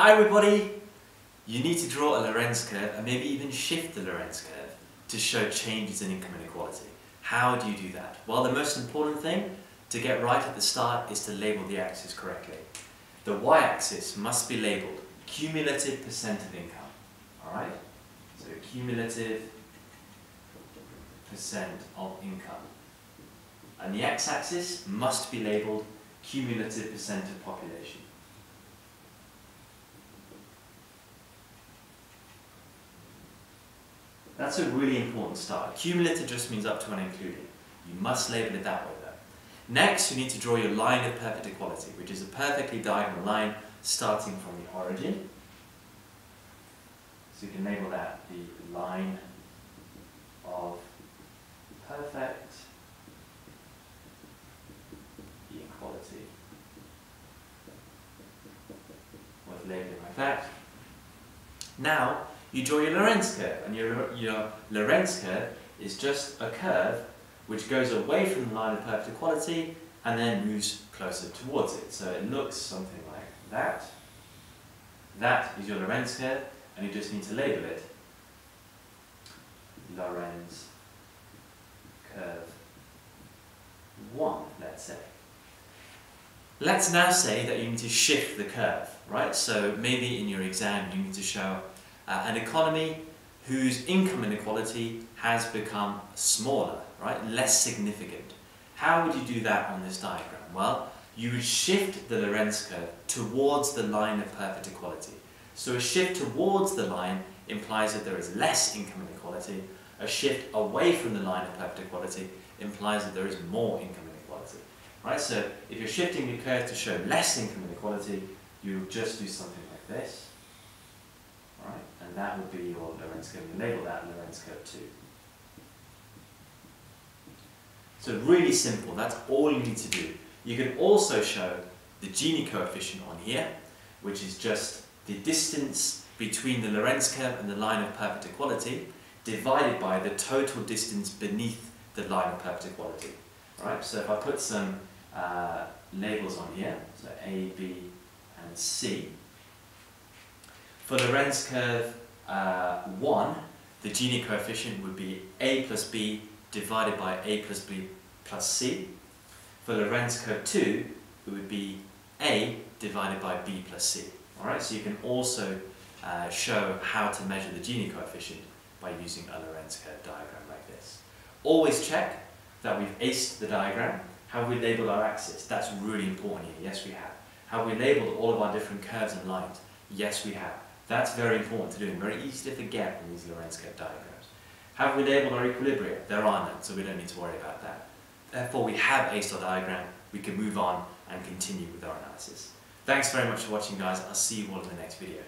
Hi everybody! You need to draw a Lorenz curve and maybe even shift the Lorenz curve to show changes in income inequality. How do you do that? Well, the most important thing to get right at the start is to label the axis correctly. The y-axis must be labelled cumulative percent of income. Alright? So cumulative percent of income. And the x-axis must be labelled cumulative percent of population. That's a really important start. Cumulative just means up to and including. You must label it that way though. Next, you need to draw your line of perfect equality, which is a perfectly diagonal line starting from the origin. So you can label that the line of perfect equality. Worth labeling like that. Now, you draw your Lorenz curve, and your Lorenz curve is just a curve which goes away from the line of perfect equality and then moves closer towards it. So it looks something like that. That is your Lorenz curve, and you just need to label it Lorenz curve 1, let's say. Let's now say that you need to shift the curve, right? So maybe in your exam you need to show an economy whose income inequality has become smaller, right? Less significant. How would you do that on this diagram? Well, you would shift the Lorenz curve towards the line of perfect equality. So a shift towards the line implies that there is less income inequality. A shift away from the line of perfect equality implies that there is more income inequality, right? So if you're shifting your curve to show less income inequality, you just do something like this. Right, and that would be your Lorenz curve. We label that Lorenz curve 2. So really simple, that's all you need to do. You can also show the Gini coefficient on here, which is just the distance between the Lorenz curve and the line of perfect equality divided by the total distance beneath the line of perfect equality. Right? So if I put some labels on here, so A, B and C, for Lorenz curve 1, the Gini coefficient would be a plus b divided by a plus b plus c. For Lorenz curve 2, it would be a divided by b plus c. Alright, so you can also show how to measure the Gini coefficient by using a Lorenz curve diagram like this. Always check that we've aced the diagram. Have we labelled our axis? That's really important here. Yes, we have. Have we labelled all of our different curves and lines? Yes, we have. That's very important to do and very easy to forget in these Lorenz curve diagrams. Have we labelled our equilibria? There are none, so we don't need to worry about that. Therefore, we have aced our diagram, we can move on and continue with our analysis. Thanks very much for watching, guys. I'll see you all in the next video.